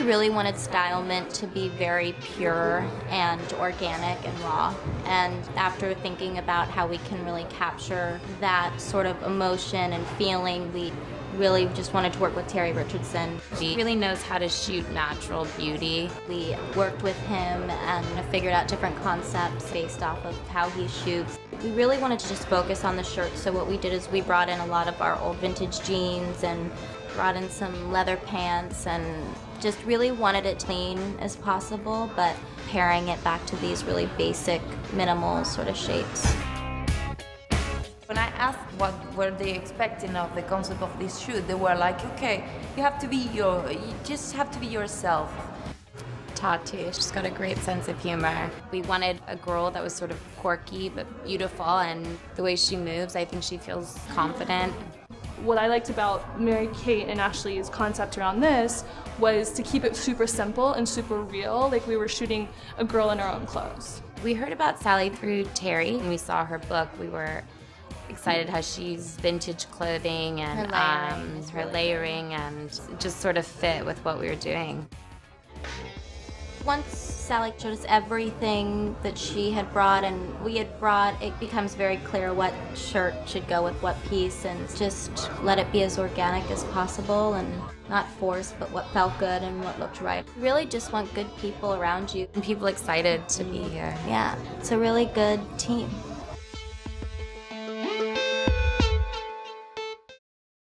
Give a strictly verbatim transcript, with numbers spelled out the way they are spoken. we really wanted Stylement to be very pure and organic and raw. And after thinking about how we can really capture that sort of emotion and feeling, we really just wanted to work with Terry Richardson. He really knows how to shoot natural beauty. We worked with him and figured out different concepts based off of how he shoots. We really wanted to just focus on the shirt, so what we did is we brought in a lot of our old vintage jeans and brought in some leather pants and just really wanted it clean as possible, but pairing it back to these really basic, minimal sort of shapes. When I asked what were they expecting of the concept of this shoot, they were like, okay, you have to be your, you just have to be yourself. Tati, she's got a great sense of humor. We wanted a girl that was sort of quirky but beautiful, and the way she moves, I think she feels confident. What I liked about Mary-Kate and Ashley's concept around this was to keep it super simple and super real, like we were shooting a girl in her own clothes. We heard about Sally through Terry, and we saw her book. We were excited how she's vintage clothing and her layering, um, her really layering and just sort of fit with what we were doing. Once Sally showed us everything that she had brought and we had brought, it becomes very clear what shirt should go with what piece, and just let it be as organic as possible and not forced, but what felt good and what looked right. You really just want good people around you. And people excited to be here. Yeah, it's a really good team.